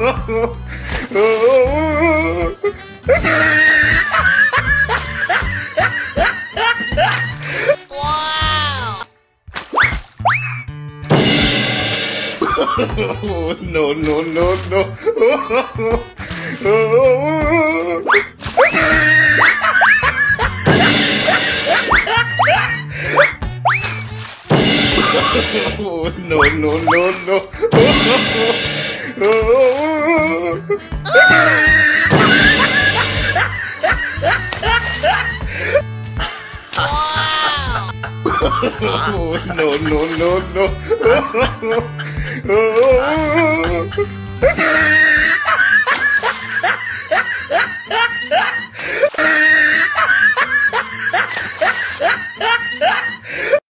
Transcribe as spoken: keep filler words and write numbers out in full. oh, oh, oh. Wow. Oh, no, no, no, no. Oh, oh, oh, oh. Oh, no, no, no, no. Oh, no, no, no, no.